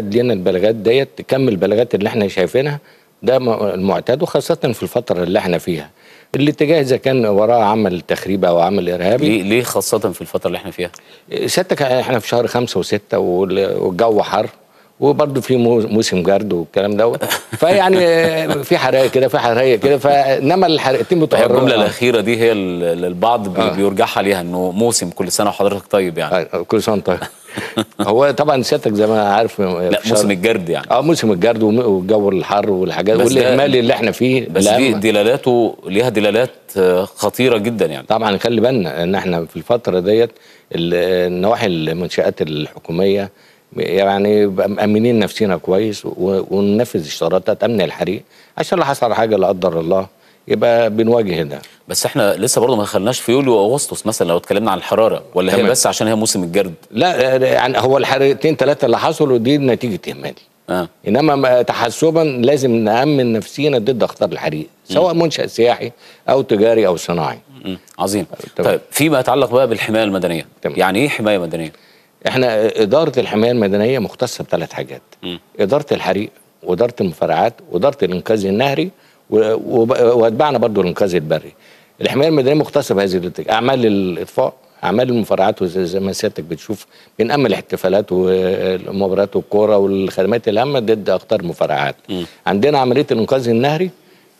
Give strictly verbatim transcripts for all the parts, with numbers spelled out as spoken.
لنا البلاغات ديت تكمل البلاغات اللي احنا شايفينها، ده المعتاد، وخاصة في الفترة اللي احنا فيها. الاتجاه إذا كان وراه عمل تخريب أو عمل إرهابي. ليه ليه خاصة في الفترة اللي احنا فيها؟ سيادتك احنا في شهر خمسة وستة والجو حر، وبرضه في موسم جرد والكلام دوت، فيعني في حرايق كده في حرايق كده، فانما الحريقتين متحررين. الجمله الاخيره دي هي البعض بيرجعها ليها انه موسم كل سنه وحضرتك طيب، يعني كل سنه طيب. هو طبعا سيادتك زي ما عارف لا موسم الجرد يعني اه موسم الجرد والجو الحر والحاجات والاهمال اللي احنا فيه، بس دي دلالاته ليها دلالات خطيره جدا يعني. طبعا خلي بالنا ان احنا في الفتره ديت النواحي المنشآت الحكوميه يعني مأمنين نفسنا كويس، وننفذ اشتراطات امن الحريق عشان لو حصل حاجه لا قدر الله يبقى بنواجه ده. بس احنا لسه برضه ما دخلناش في يوليو واغسطس مثلا لو اتكلمنا عن الحراره، ولا هي بس عشان هي موسم الجرد؟ لا يعني هو الحريقتين ثلاثه اللي حصلوا دي نتيجه اهمال. اه انما تحسبا لازم نأمن نفسينا ضد اخطار الحريق، سواء منشأ سياحي او تجاري او صناعي. مم. عظيم. طبعا. طيب فيما يتعلق بقى بالحمايه المدنيه، طبعا. يعني ايه حمايه مدنيه؟ احنا اداره الحمايه المدنيه مختصه بثلاث حاجات، م. اداره الحريق واداره المفرعات واداره الانقاذ النهري واتبعنا برضو الانقاذ البري. الحمايه المدنيه مختصه بهذه الاتجاه، اعمال الاطفاء، اعمال المفرعات زي ما سيادتك بتشوف بنأمن الاحتفالات والمباريات والكوره والخدمات الهامه ضد اخطار المفرعات. م. عندنا عمليه الانقاذ النهري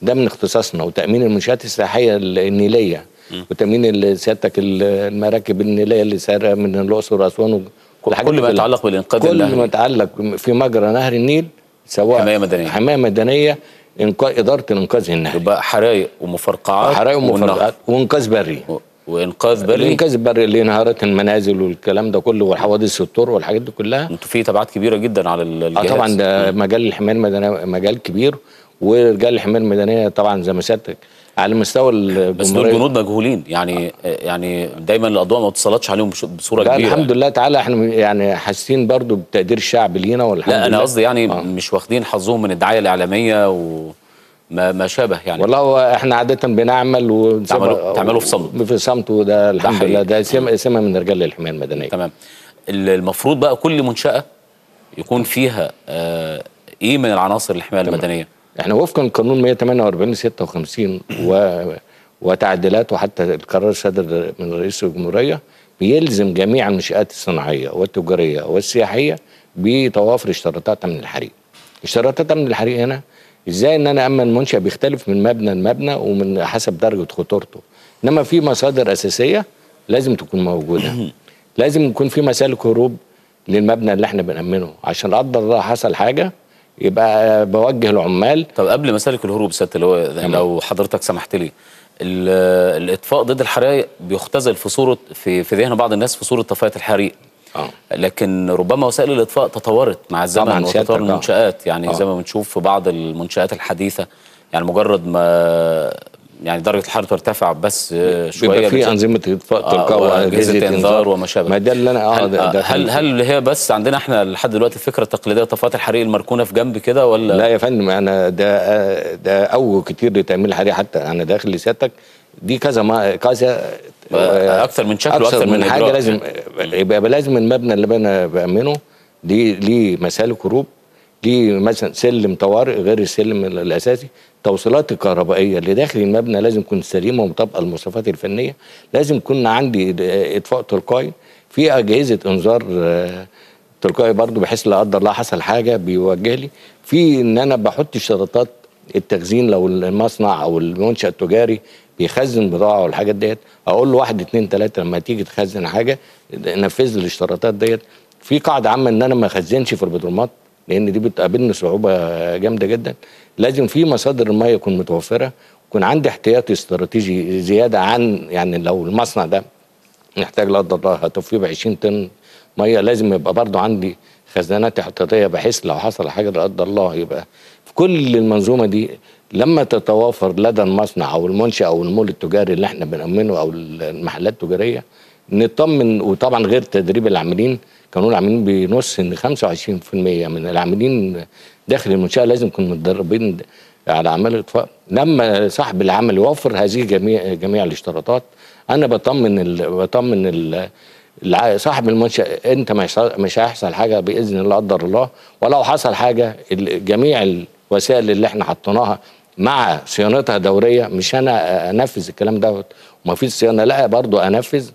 ده من اختصاصنا، وتأمين المنشآت السياحيه النيليه، وتأمين سيادتك المراكب النيليه اللي سارة من الاقصر واسوان، كل ما يتعلق بالانقاذ كل النهري، كل ما يتعلق في مجرى نهر النيل سواء حمايه مدنيه حمايه مدنيه انقاذ، اداره الانقاذ النهري يبقى حرايق ومفرقعات حرايق ومفرقعات وانقاذ بري و... وانقاذ بري انقاذ بري اللي انهارات المنازل والكلام ده كله والحوادث الطرق والحاجات دي كلها. انتوا في تبعات كبيره جدا على الجهاز. اه طبعا ده مجال الحمايه المدنيه مجال كبير، ورجال الحمايه المدنيه طبعا زي ما سيادتك على مستوى الجمهوريه، بس دول جنود مجهولين يعني. آه. يعني دايما الاضواء ما بتسلطش عليهم بصوره كبيره. الحمد يعني. لله تعالى احنا يعني حاسين برضو بتقدير الشعب لينا والحمد لله. لا انا قصدي يعني آه. مش واخدين حظهم من الدعايه الاعلاميه وما ما شابه يعني. والله هو احنا عاده بنعمل وبتعملوا في صمت في صمت، وده الحمد لله ده سمه من رجال الحمايه المدنيه. تمام. المفروض بقى كل منشاه يكون فيها آه ايه من العناصر الحمايه المدنيه؟ احنا وفقا لقانون مئة وثمانية وأربعين ستة وخمسين و... وتعديلاته، وحتى القرار صدر من رئيس الجمهوريه بيلزم جميع المنشآت الصناعيه والتجاريه والسياحيه بتوافر اشتراطات امن الحريق. اشتراطات امن الحريق هنا ازاي؟ ان انا امن منشأ بيختلف من مبنى لمبنى ومن حسب درجه خطورته، انما في مصادر اساسيه لازم تكون موجوده. لازم يكون في مسالك هروب للمبنى اللي احنا بنأمنه عشان لا قدر الله حصل حاجه يبقى بوجه العمال. طب قبل مسالك الهروب سياده لو لو حضرتك سمحت لي، الاطفاء ضد الحرائق بيختزل في صوره في في ذهن بعض الناس في صوره طفايه الحريق، اه لكن ربما وسائل الاطفاء تطورت مع الزمن وتطور المنشآت يعني. أوه. زي ما بنشوف في بعض المنشآت الحديثه يعني مجرد ما يعني درجه الحراره ترتفع بس شويه في انظمه اطفاء تلقائي واجهزه انذار وما شابه. ما ده اللي انا اه هل, هل هل هي بس عندنا احنا لحد دلوقتي الفكره التقليديه طفاءات الحريق المركونه في جنب كده ولا؟ لا يا فندم، انا ده ده اوجه كتير لتامين الحريق، حتى انا داخل لسيادتك دي كذا ما كذا اكثر من شكل واكثر من حاجه. لازم يبقى لازم المبنى اللي انا بامنه دي ليه مسالك هروب، دي مثلا سلم طوارئ غير السلم الاساسي، التوصيلات الكهربائيه اللي داخل المبنى لازم تكون سليمه ومطابقه للمواصفات الفنيه، لازم يكون عندي اطفاء تلقائي، في اجهزه انذار تلقائي برضو بحيث لا قدر الله حصل حاجه بيوجه لي، في ان انا بحط اشتراطات التخزين لو المصنع او المنشأ التجاري بيخزن بضاعه والحاجات ديت، اقول له واحد اتنين تلاته لما تيجي تخزن حاجه نفذ لي الاشتراطات ديت، في قاعده عامه ان انا ما اخزنش في البدرومات لان دي بتقابلني صعوبه جامده جدا، لازم في مصادر الميه تكون متوفره، يكون عندي احتياطي استراتيجي زياده عن يعني لو المصنع ده محتاج لا قدر الله هتوفيه ب عشرين طن ميه، لازم يبقى برضه عندي خزانات احتياطيه بحيث لو حصل حاجه لا قدر الله يبقى في كل المنظومه دي لما تتوافر لدى المصنع او المنشأ او المول التجاري اللي احنا بنأمنه او المحلات التجاريه نطمن. وطبعا غير تدريب العاملين، قانون العاملين بينص ان خمسة وعشرين بالمئة من العاملين داخل المنشأة لازم يكونوا متدربين على اعمال الاطفاء، لما صاحب العمل يوفر هذه جميع جميع الاشتراطات انا بطمن ال بطمن ال صاحب المنشأ انت مش هيحصل حاجه باذن الله قدر الله، ولو حصل حاجه جميع الوسائل اللي احنا حطيناها مع صيانتها دوريه. مش انا انفذ الكلام دوت ومفيش صيانه، لا برضه انفذ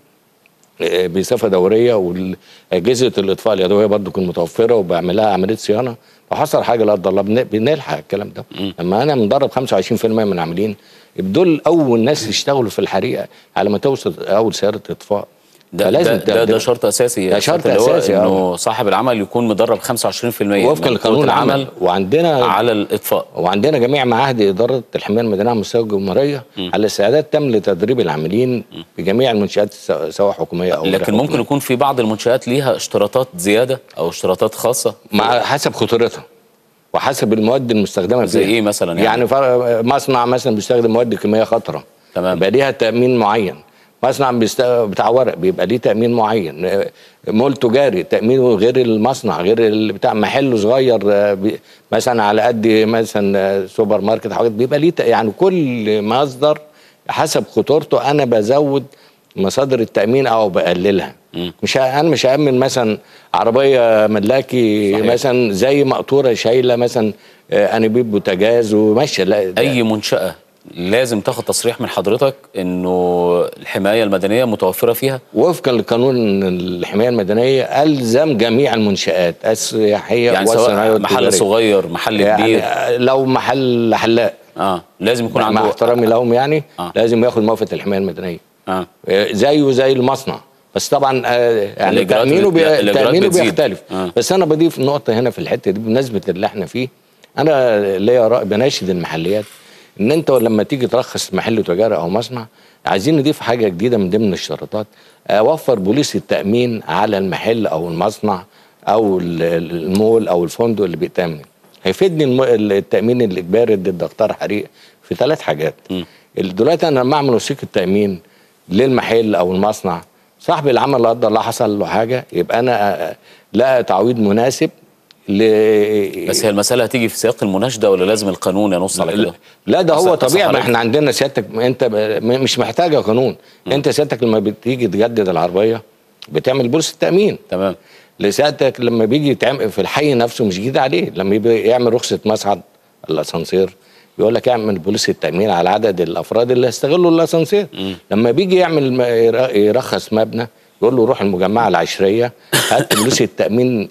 بصفه دوريه، واجهزه الاطفاء اليدويه برضه تكون متوفره وبعملها عمليه صيانه. لو حصل حاجه لا قدر الله بنلحق الكلام ده. اما انا مدرب خمسة وعشرين في المية من العاملين، دول اول ناس يشتغلوا في الحريقه على ما توصل اول سياره اطفاء. ده ده, ده ده شرط اساسي، ده شرط اساسي انه صاحب العمل يكون مدرب خمسة وعشرين في المية وفقا لقانون العمل، وعندنا على الاطفاء، وعندنا جميع معاهد اداره الحمايه المدنيه المستوى الجمهوريه على استعداد تام لتدريب العاملين بجميع المنشات سواء حكوميه او غير. لكن ممكن يكون في بعض المنشات ليها اشتراطات زياده او اشتراطات خاصه مع حسب خطورتها وحسب المواد المستخدمه. زي ايه مثلا؟ يعني, يعني مصنع مثلا بيستخدم مواد كيميائيه خطره، تمام، يبقى ليها تامين معين. مصنع بتاع ورق بيبقى ليه تامين معين، مول تجاري تامينه غير المصنع غير اللي بتاع محل صغير مثلا على قد مثلا سوبر ماركت حاجات، بيبقى ليه يعني كل مصدر حسب خطورته انا بزود مصادر التامين او بقللها. مش انا مش هامن مثلا عربيه ملاكي صحيح. مثلا زي مقطوره شايله مثلا انابيب بوتاجاز وماشيه. لا اي منشاه لازم تاخد تصريح من حضرتك انه الحمايه المدنيه متوفره فيها وفقا لقانون الحمايه المدنيه. الزم جميع المنشات السياحيه يعني والصناعيه، محل صغير محل كبير، يعني لو محل حلاق اه لازم يكون عنده، مع احترامي لهم يعني آه. لازم ياخد موافقه الحمايه المدنيه اه زيه زي المصنع، بس طبعا يعني تامينه بي... تامينه بيختلف آه. بس انا بضيف نقطه هنا في الحته دي بمناسبه اللي احنا فيه. انا ليا راي بناشد المحليات ان انت لما تيجي ترخص محل تجاري او مصنع عايزين نضيف حاجه جديده من ضمن الشرطات، اوفر بوليس التامين على المحل او المصنع او المول او الفندق اللي بيتامن. هيفيدني التامين الاجباري ضد اخطار حريق في ثلاث حاجات. دلوقتي انا لما اعمل وثيقه تامين للمحل او المصنع، صاحب العمل لا قدر الله حصل له حاجه يبقى انا لقى تعويض مناسب. بس هي المسألة هتيجي في سياق المناشدة ولا لازم القانون ينص على كده؟ لا ده هو طبيعي، ما احنا عندنا سيادتك انت مش محتاجة قانون، انت سيادتك لما بتيجي تجدد العربية بتعمل بوليس التأمين، تمام. لسيادتك لما بيجي يتعمل في الحي نفسه مش جديد عليه، لما يعمل رخصة مصعد الأسانسير بيقول لك اعمل بوليس التأمين على عدد الأفراد اللي هيستغلوا الأسانسير. لما بيجي يعمل يرخص مبنى يقول له روح المجمعه العشريه هات بوليس التامين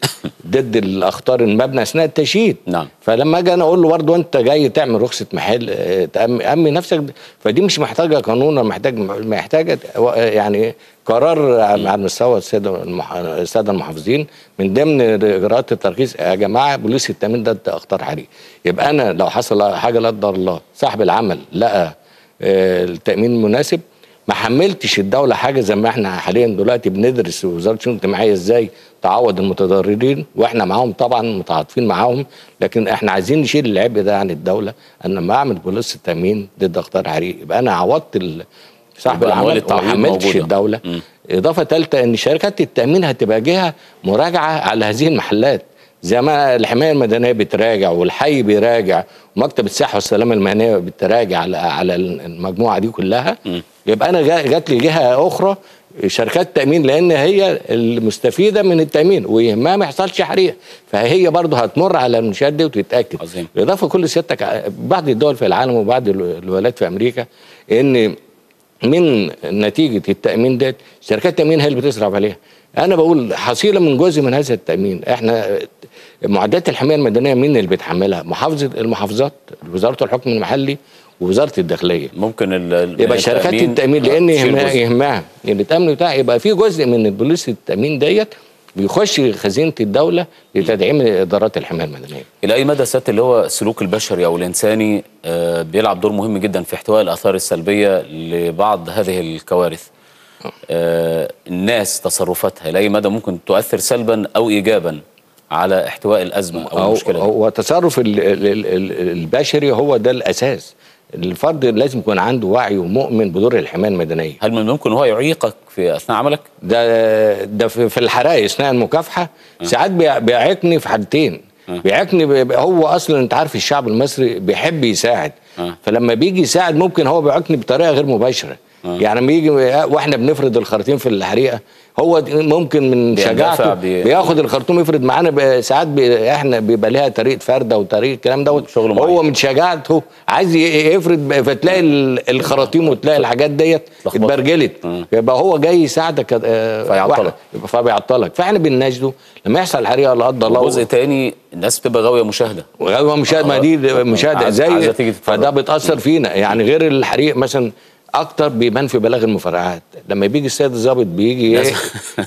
ضد الاخطار المبنى اثناء التشييد. نعم. فلما اجي انا اقول له برضه انت جاي تعمل رخصه محل تامن نفسك، فدي مش محتاجه قانون ولا محتاج محتاجه يعني قرار على مستوى الساده الساده المحافظين من ضمن اجراءات الترخيص. يا جماعه بوليس التامين ضد اخطار حريق، يبقى انا لو حصل حاجه لا قدر الله صاحب العمل لقى التامين مناسب، ما حملتش الدولة حاجة زي ما احنا حاليا دلوقتي بندرس وزارة الشؤون الاجتماعية ازاي تعوض المتضررين، واحنا معاهم طبعا متعاطفين معاهم، لكن احنا عايزين نشيل العبء ده عن الدولة. انا لما اعمل بوليس التامين ضد اخطار حريق يبقى انا عوضت صاحب العمل وما حملتش الدولة. م. اضافة ثالثة ان شركات التامين هتبقى جهة مراجعة على هذه المحلات زي ما الحمايه المدنيه بتراجع والحي بيراجع ومكتب الصحه والسلامه المهنيه بتراجع على على المجموعه دي كلها. م. يبقى انا جات لي جهه اخرى شركات تامين لان هي المستفيده من التامين ويهمها ما يحصلش حريق، فهي برضه هتمر على المنشات دي وتتاكد. عظيم. بالاضافه كل سيادتك بعض الدول في العالم وبعض الولايات في امريكا ان من نتيجه التامين ده شركات التامين هي اللي بتصرف عليها. انا بقول حصيله من جزء من هذا التامين، احنا معدات الحمايه المدنيه مين اللي بتحملها؟ محافظه المحافظات، وزاره الحكم المحلي، ووزاره الداخليه. ممكن يبقى شركات التامين لان يهمها اللي تامن بتاعها، يبقى في جزء من البوليس التامين ديت بيخش خزينه الدوله لتدعيم ادارات الحمايه المدنيه. الى اي مدى سياده اللي هو السلوك البشري او الانساني بيلعب دور مهم جدا في احتواء الاثار السلبيه لبعض هذه الكوارث؟ آه، الناس تصرفاتها لأي مدى ممكن تؤثر سلبا أو إيجابا على احتواء الأزمة أو, أو المشكلة دي؟ هو التصرف البشري هو ده الأساس. الفرد لازم يكون عنده وعي ومؤمن بدور الحماية المدنية. هل من ممكن هو يعيقك في أثناء عملك؟ ده ده في الحرائق أثناء المكافحة أه. ساعات بيعيقني في حاجتين أه. بيعيقني هو أصلا أنت عارف الشعب المصري بيحب يساعد أه. فلما بيجي يساعد ممكن هو بيعيقني بطريقة غير مباشرة يعني لما يجي واحنا بنفرد الخراطيم في الحريقه هو ممكن من شجاعته بياخد الخرطوم يفرد معانا ساعات بي احنا بيبقى لها طريقه فرده وطريقه الكلام دوت، هو من شجاعته عايز يفرد فتلاقي الخراطيم وتلاقي الحاجات ديت اتبرجلت، يبقى هو جاي يساعدك فيعطلك فبيعطلك، فاحنا بنناشده لما يحصل حريقه لا قدر الله. جزء تاني الناس بتبقى غاويه مشاهده غاويه مشاهده ما دي مشاهده زي فده بتاثر فينا، يعني غير الحريق مثلا اكتر بيبان في بلاغ المفرقعات، لما بيجي السيد الظابط بيجي ايه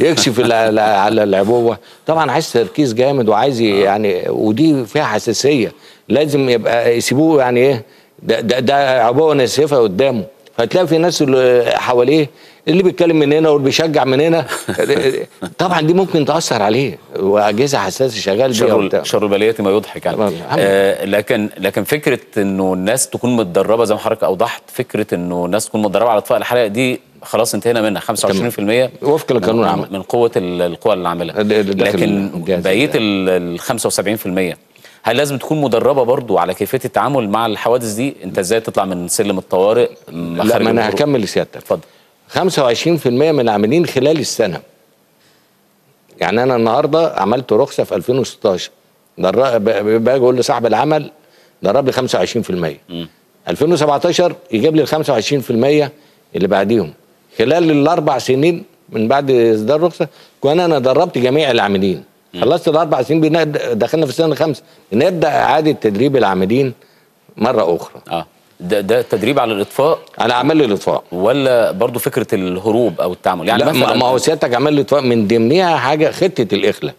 يكشف على العبوه، طبعا عايز تركيز جامد وعايز يعني ودي فيها حساسيه، لازم يبقى يسيبوه يعني ايه ده ده, ده عبوه ناسفه قدامه، فتلاقي في ناس اللي حواليه اللي بيتكلم من هنا واللي بيشجع من هنا، طبعا دي ممكن تاثر عليه واجهزه حساسه شغال بيها. شر البليات ما يضحك يعني. آه لكن لكن فكره انه الناس تكون متدربه زي ما حضرتك اوضحت، فكره انه الناس تكون متدربه على اطفاء الحريقه دي خلاص انتهينا منها خمسة وعشرين في المية وفق القانون العام من قوه القوى اللي عاملها، لكن بقيه ال خمسة وسبعين في المية هل لازم تكون مدربه برضو على كيفيه التعامل مع الحوادث دي؟ انت ازاي تطلع من سلم الطوارئ؟ لا ما انا هكمل لسيادتك. اتفضل. خمسة وعشرين في المية من العاملين خلال السنه، يعني انا النهارده عملت رخصه في ألفين وستاشر، باجي اقول لصاحب العمل درب لي خمسة وعشرين في المية، ألفين وسبعتاشر يجيب لي ال خمسة وعشرين في المية اللي بعديهم، خلال الاربع سنين من بعد اصدار الرخصه كنت انا دربت جميع العاملين، خلصت الاربع سنين دخلنا في السنه الخامسه بنبدا اعاده تدريب العاملين مره اخرى. اه ده ده تدريب على الاطفاء، على اعمال الاطفاء، ولا برضه فكره الهروب او التعامل؟ يعني مثلا ما هو سيادتك اعمال الاطفاء من ضمنها حاجه خطه الاخلاء.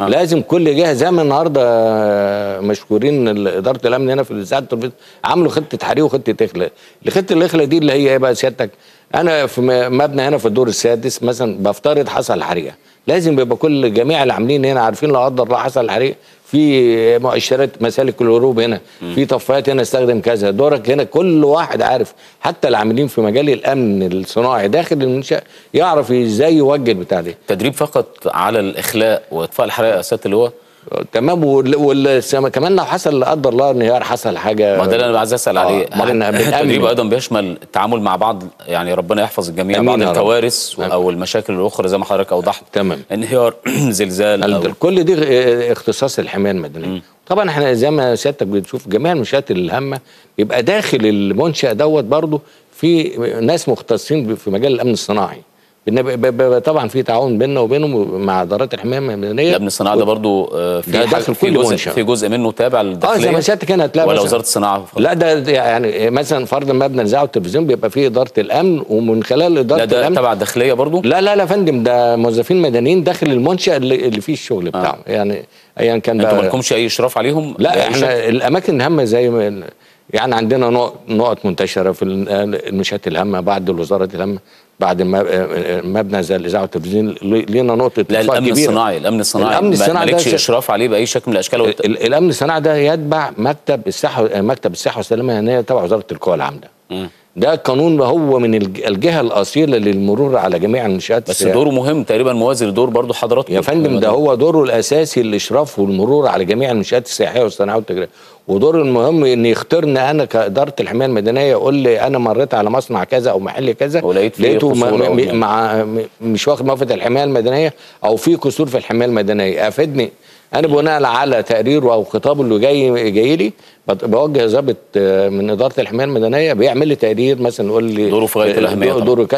آه. لازم كل جهه زي ما النهارده مشكورين اداره الامن هنا في ساعه التربيه عملوا خطه حريق وخطه اخلاء، خطه الاخلاء دي اللي هي ايه بقى سيادتك؟ انا في مبنى هنا في الدور السادس مثلا بفترض حصل حريقه، لازم يبقى كل جميع العاملين هنا عارفين لو قدر الله حصل حريقه في مؤشرات مسالك الهروب هنا، في طفايات هنا استخدم كذا، دورك هنا، كل واحد عارف، حتى العاملين في مجال الامن الصناعي داخل المنشاه يعرف ازاي يوجه البتاع دي. تدريب فقط على الاخلاء واطفاء الحرائق يا سياده اللواء. تمام، وكمان لو حصل لا قدر الله انهيار، حصل حاجه، ما ده اللي انا عايز اسال عليه. التدريب ايضا بيشمل التعامل مع بعض، يعني ربنا يحفظ الجميع، بعض الكوارث او المشاكل الاخرى زي ما حضرتك اوضحت. تمام، انهيار زلزال، كل دي اختصاص الحمايه المدنيه. طبعا احنا زي ما سيادتك بتشوف جميع المنشات الهامه بيبقى داخل المنشا دوت برضه في ناس مختصين في مجال الامن الصناعي، طبعا في تعاون بيننا وبينهم مع ادارات الحمايه المدنيه. الامن الصناعي ده برضه في داخل كل منشأة، في جزء منه تابع للداخليه. اه زي ما سيادتك هنا هتلاقي ولا وزاره الصناعه؟ لا ده يعني مثلا فرضا مبنى الاذاعه والتلفزيون بيبقى فيه اداره الامن، ومن خلال اداره الامن لا ده تبع الداخليه برضه؟ لا لا لا فندم، ده موظفين مدنيين داخل المنشأة اللي, اللي فيه الشغل بتاعهم. آه. يعني ايا كان بقى انتوا مالكمش اي اشراف عليهم؟ لا احنا الاماكن الهامه زي ما يعني عندنا نقط منتشره في المنشآت الهامه، بعد الوزارات الهامه، بعد مبنى زي الاذاعه والتلفزيون لينا نقطه اطفاء كبيره. لا الامن الصناعي، الامن الصناعي الامن الصناعي مالكش اشراف عليه باي شكل من الاشكال؟ والت... الامن الصناعي ده يتبع مكتب الصحه، مكتب الصحه والسلامه المهنيه تبع وزاره القوى العامله. م. ده قانون هو من الجهه الاصيله للمرور على جميع المنشآت، بس دوره مهم تقريبا موازي لدور برضه حضرتك يا فندم. ده هو دوره الاساسي الاشراف والمرور على جميع المنشآت السياحيه والصناعيه والتجاريه، ودور المهم ان يختارني انا كاداره الحمايه المدنيه، يقول لي انا مريت على مصنع كذا او محل كذا لقيته مع مش واخد موافقه الحمايه المدنيه او في قصور في الحمايه المدنيه، افيدني انا بناء على تقريره او خطابه اللي جاي جاي لي، بوجه ضابط من اداره الحمايه المدنيه بيعمل لي تقرير مثلا يقول لي دوره في غايه الاهميه. دوره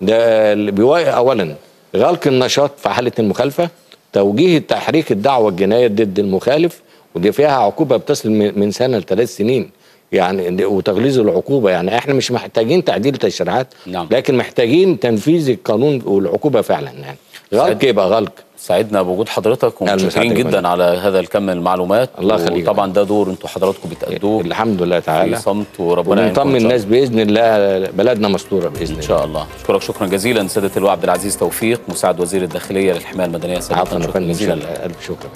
ده اولا غلق النشاط في حاله المخالفه، توجيه تحريك الدعوه الجنائيه ضد المخالف، ودي فيها عقوبه بتصل من سنه لثلاث سنين يعني، وتغليظ العقوبه، يعني احنا مش محتاجين تعديل تشريعات. نعم. لكن محتاجين تنفيذ القانون والعقوبه فعلا، يعني غلق يبقى غلق. سعدنا بوجود حضرتك ومتشكرين جدا على هذا الكم من المعلومات. الله يخليك. طبعا ده دور انتوا حضراتكم بتأدوه الحمد لله تعالى في صمت، وربنا يعينكم ونطمن الناس باذن الله، بلدنا مستوره باذن الله ان شاء الله. اشكرك شكرا جزيلا سياده اللواء عبد العزيز توفيق مساعد وزير الداخليه للحمايه المدنيه. عفوا شكرا جزيلا، الف شكر.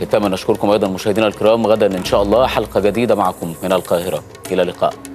ختاما نشكركم ايضا مشاهدينا الكرام، غدا ان شاء الله حلقه جديده معكم من القاهره، الى اللقاء.